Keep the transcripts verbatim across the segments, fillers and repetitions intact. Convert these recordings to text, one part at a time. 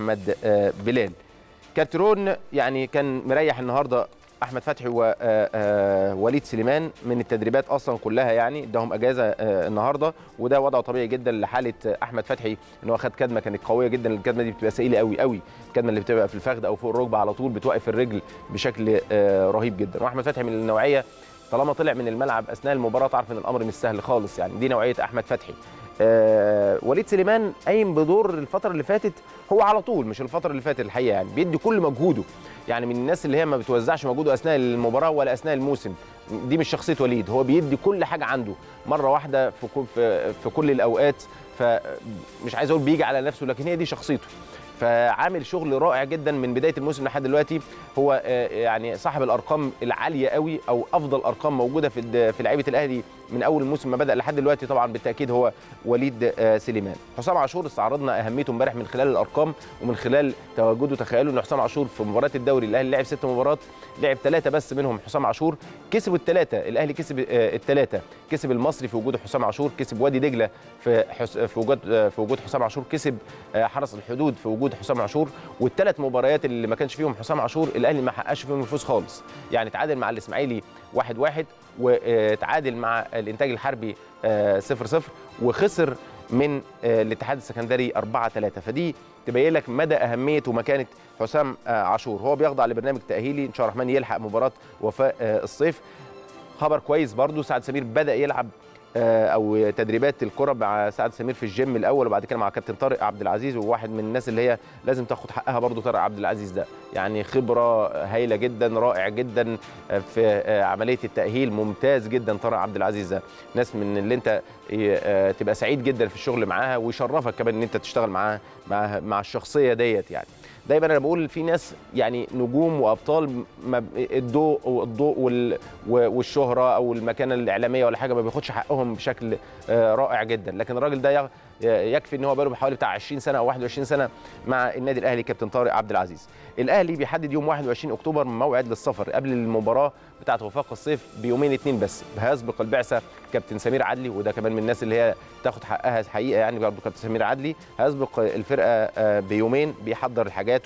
احمد بلال. كاترون يعني كان مريح النهارده احمد فتحي ووليد سليمان من التدريبات اصلا كلها، يعني اداهم اجازه النهارده، وده وضع طبيعي جدا لحاله احمد فتحي ان هو خد كدمه كانت قويه جدا. الكدمه دي بتبقى ثقيله قوي قوي، الكدمه اللي بتبقى في الفخذ او فوق الركبه على طول بتوقف الرجل بشكل رهيب جدا. واحمد فتحي من النوعيه طالما طلع من الملعب اثناء المباراه تعرف ان الامر مش سهل خالص، يعني دي نوعيه احمد فتحي. آه، وليد سليمان قايم بدور الفترة اللي فاتت، هو على طول مش الفترة اللي فاتت الحقيقة، يعني بيدي كل مجهوده، يعني من الناس اللي هي ما بتوزعش مجهوده أثناء المباراة ولا أثناء الموسم، دي مش شخصية وليد، هو بيدي كل حاجة عنده مرة واحدة في كل الأوقات، فمش عايز أقول بيجي على نفسه لكن هي دي شخصيته. فعامل شغل رائع جدا من بدايه الموسم لحد دلوقتي، هو يعني صاحب الارقام العاليه قوي او افضل ارقام موجوده في في لعيبه الاهلي من اول الموسم ما بدا لحد دلوقتي، طبعا بالتاكيد هو وليد سليمان. حسام عاشور استعرضنا اهميته امبارح من خلال الارقام ومن خلال تواجده. تخيلوا ان حسام عاشور في مباراه الدوري الاهلي لعب ست مباريات، لعب ثلاثه بس منهم حسام عاشور، كسبوا الثلاثه، الاهلي كسب الثلاثه، كسب المصري في وجود حسام عاشور، كسب وادي دجله في في وجود في وجود حسام عاشور، كسب حرس الحدود في وجود حسام عاشور. والثلاث مباريات اللي ما كانش فيهم حسام عاشور الاهلي ما حققش فيهم الفوز خالص، يعني اتعادل مع الاسماعيلي واحد واحد، واتعادل مع الانتاج الحربي صفر صفر، وخسر من الاتحاد السكندري أربعة ثلاثة. فدي تبين لك مدى اهميه ومكانه حسام عاشور. هو بيخضع لبرنامج تاهيلي، ان شاء الرحمن يلحق مباراه وفاق الصيف. خبر كويس برضو، سعد سمير بدا يلعب او تدريبات الكره مع سعد سمير في الجيم الاول، وبعد كده مع كابتن طارق عبد العزيز، وواحد من الناس اللي هي لازم تاخد حقها برضو طارق عبد العزيز ده، يعني خبره هايله جدا، رائع جدا في عمليه التاهيل، ممتاز جدا طارق عبد العزيز ده، ناس من اللي انت تبقى سعيد جدا في الشغل معاها، ويشرفك كمان ان انت تشتغل معاها مع مع الشخصيه ديت. يعني دايما انا بقول في ناس يعني نجوم وابطال الضوء والضوء والشهره او المكانه الاعلاميه ولا حاجه ما بياخدش حقهم بشكل رائع جدا، لكن الراجل ده يكفي ان هو بقاله بحوالي بتاع عشرين سنه او واحد وعشرين سنه مع النادي الاهلي كابتن طارق عبد العزيز. الاهلي بيحدد يوم واحد وعشرين أكتوبر موعد للسفر قبل المباراه بتاعت وفاق الصيف بيومين اتنين بس، هيسبق البعثه كابتن سمير عدلي، وده كمان من الناس اللي هي تاخد حقها حقيقه، يعني برضه كابتن سمير عدلي هيسبق الفرقه بيومين، بيحضر الحاجات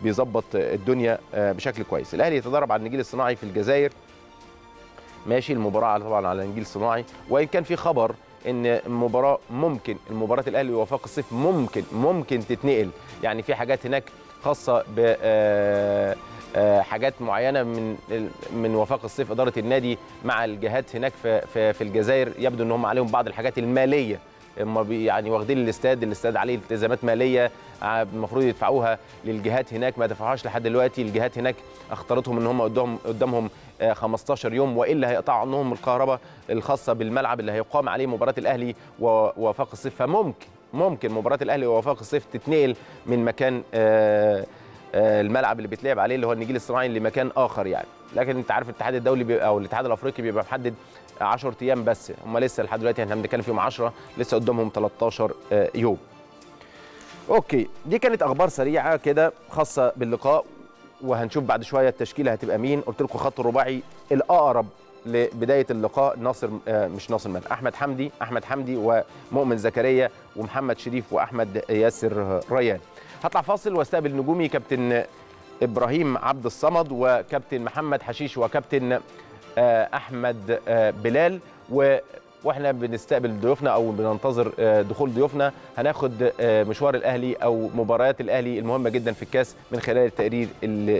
وبيظبط الدنيا بشكل كويس. الاهلي يتدرب على النجيل الصناعي في الجزائر، ماشي المباراه طبعا على النجيل الصناعي، وان كان في خبر ان المباراه ممكن مباراه الاهلي ووفاق الصيف ممكن ممكن تتنقل، يعني في حاجات هناك خاصه ب حاجات معينه من من وفاق الصيف، اداره النادي مع الجهات هناك في في الجزائر، يبدو ان هم عليهم بعض الحاجات الماليه، هم يعني واخدين الاستاد، الاستاد عليه التزامات ماليه المفروض يدفعوها للجهات هناك، ما دفعوهاش لحد دلوقتي، الجهات هناك اختارتهم ان هم قدامهم قدامهم خمستاشر يوم والا هيقطعوا عنهم الكهرباء الخاصه بالملعب اللي هيقام عليه مباراه الاهلي ووفاق الصيف. فممكن ممكن مباراه الاهلي ووفاق الصيف تتنقل من مكان الملعب اللي بيتلعب عليه اللي هو النجيل الصناعي لمكان اخر يعني، لكن انت عارف الاتحاد الدولي بيبقى او الاتحاد الافريقي بيبقى محدد عشرة ايام بس، هم لسه لحد دلوقتي احنا بنتكلم فيهم عشرة، لسه قدامهم تلتاشر يوم. اوكي، دي كانت اخبار سريعه كده خاصه باللقاء، وهنشوف بعد شويه التشكيله هتبقى مين. قلت لكم خط الرباعي الاقرب لبدايه اللقاء، ناصر آه مش ناصر مال احمد حمدي احمد حمدي ومؤمن زكريا ومحمد شريف واحمد ياسر ريان. هطلع فاصل واستقبل نجومي كابتن ابراهيم عبد الصمد وكابتن محمد حشيش وكابتن احمد بلال، و واحنا بنستقبل ضيوفنا او بننتظر دخول ضيوفنا هناخد مشوار الاهلي او مباريات الاهلي المهمه جدا في الكاس من خلال التقرير اللي